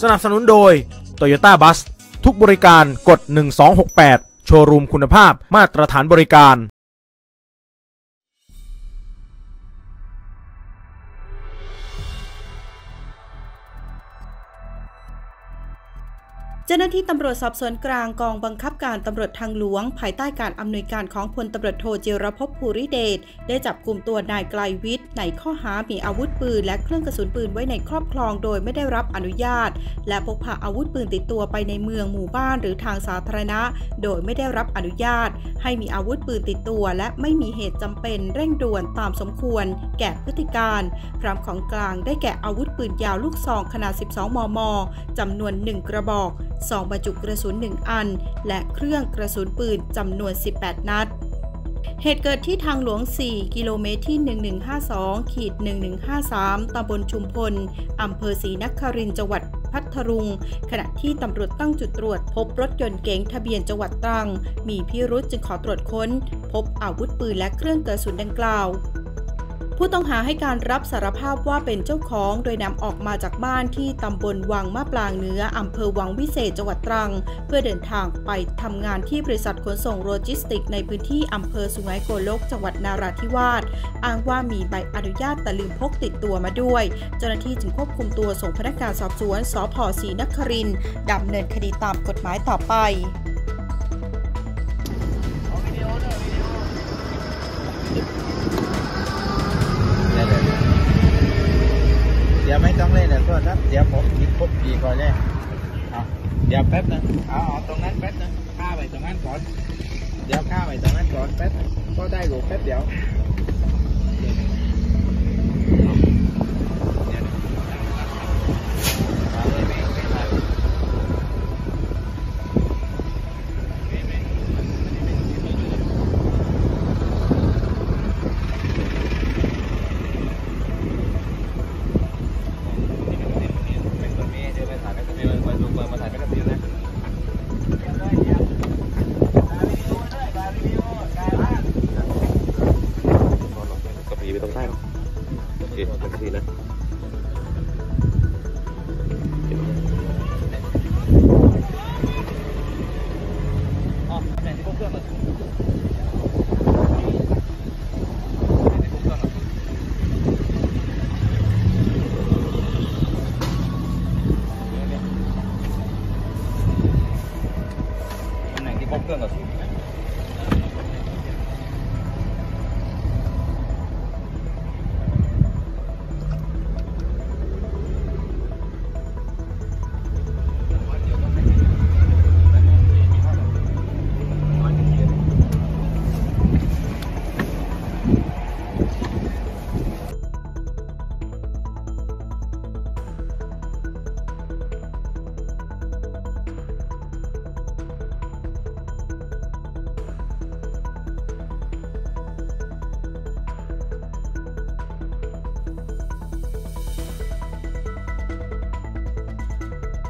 สนับสนุนโดย Toyota Bus ทุกบริการกด1268โชว์รูมคุณภาพมาตรฐานบริการเจ้าหน้าที่ตำรวจสอบสวนกลางกองบังคับการตำรวจทางหลวงภายใต้การอำนวยการของพลตำรวจโทจิรภพภูริเดชได้จับกลุ่มตัวนายไกลวิทย์ในข้อหามีอาวุธปืนและเครื่องกระสุนปืนไว้ในครอบครองโดยไม่ได้รับอนุญาตและพกพาอาวุธปืนติดตัวไปในเมืองหมู่บ้านหรือทางสาธารณะโดยไม่ได้รับอนุญาตให้มีอาวุธปืนติดตัวและไม่มีเหตุจำเป็นเร่งด่วนตามสมควรแก่พฤติการพร้อมของกลางได้แก่อาวุธปืนยาวลูกซองขนาด12 มม. จำนวน1กระบอก2 บรรจุกระสุน1อันและเครื่องกระสุนปืนจำนวน18นัดเหตุเกิดที่ทางหลวง4กิโลเมตรที่ 1152-1153 ตำบลชุมพลอำเภอศรีนครินทร์จังหวัดพัทลุงขณะที่ตำรวจตั้งจุดตรวจพบรถยนต์เก๋งทะเบียนจังหวัดตรังมีพิรุธจึงขอตรวจค้นพบอาวุธปืนและเครื่องกระสุนดังกล่าวผู้ต้องหาให้การรับสารภาพว่าเป็นเจ้าของโดยนำออกมาจากบ้านที่ตำบลวังมะปรางเหนืออำเภอวังวิเศษจังหวัดตรังเพื่อเดินทางไปทำงานที่บริษัทขนส่งโลจิสติกในพื้นที่อำเภอสุไหงโกลกจังหวัดนาราธิวาสอ้างว่ามีใบอนุญาตแต่ลืมพกติดตัวมาด้วยเจ้าหน้าที่จึงควบคุมตัวส่งพนักงานสอบสวนสภ.ศรีนครินทร์ดำเนินคดีตามกฎหมายต่อไปเดี๋ยวไม่ต้องเล่นนะก็ครับเดี๋ยวผมหยิบปุ๊บดีก่อนเลยเดี๋ยวแป๊บนึงเอาตรงนั้นแป๊บนึงข้าไปตรงนั้นก่อนเดี๋ยวข้าไปตรงนั้นก่อนแป๊บก็ได้หลบแป๊บเดี๋ยว